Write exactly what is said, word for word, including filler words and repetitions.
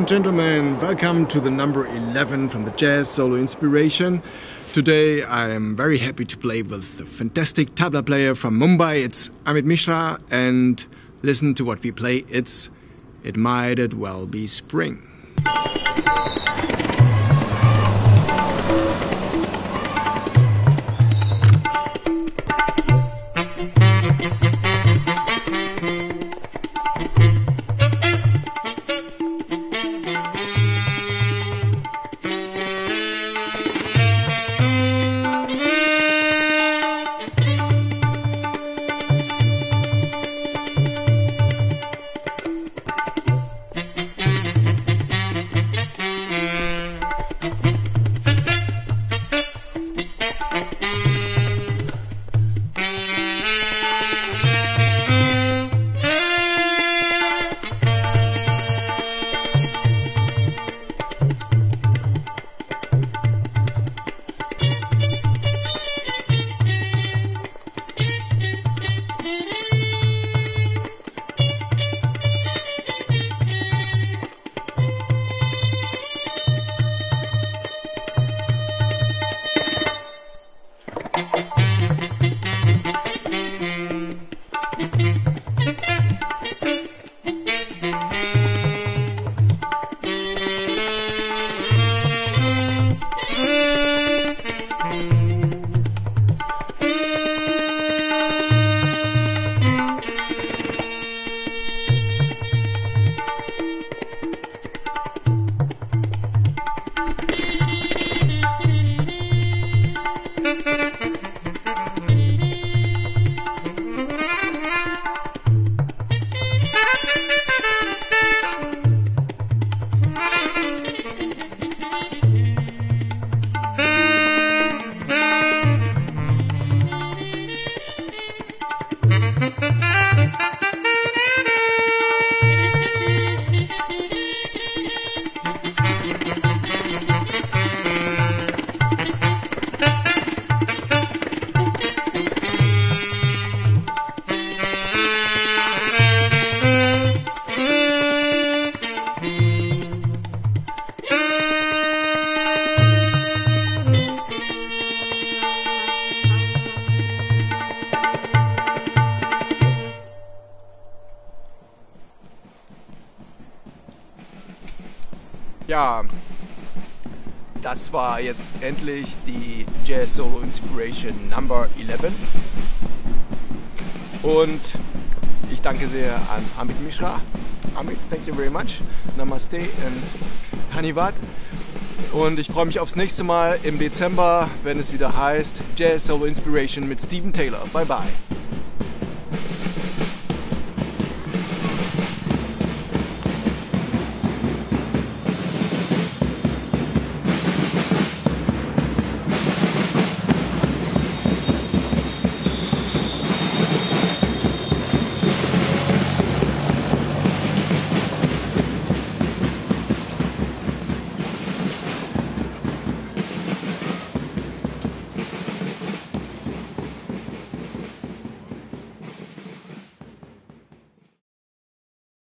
and gentlemen, welcome to the number eleven from the Jazz Solo Inspiration. Today I am very happy to play with the fantastic tabla player from Mumbai. It's Amit Mishra, and listen to what we play. It's It Might As Well Be Spring. Ja, das war jetzt endlich die Jazz Solo Inspiration Number eleven. Und ich danke sehr an Amit Mishra. Amit, thank you very much. Namaste and Haniwat. Und ich freue mich aufs nächste Mal im Dezember, wenn es wieder heißt Jazz Solo Inspiration mit Steven Taylor. Bye bye.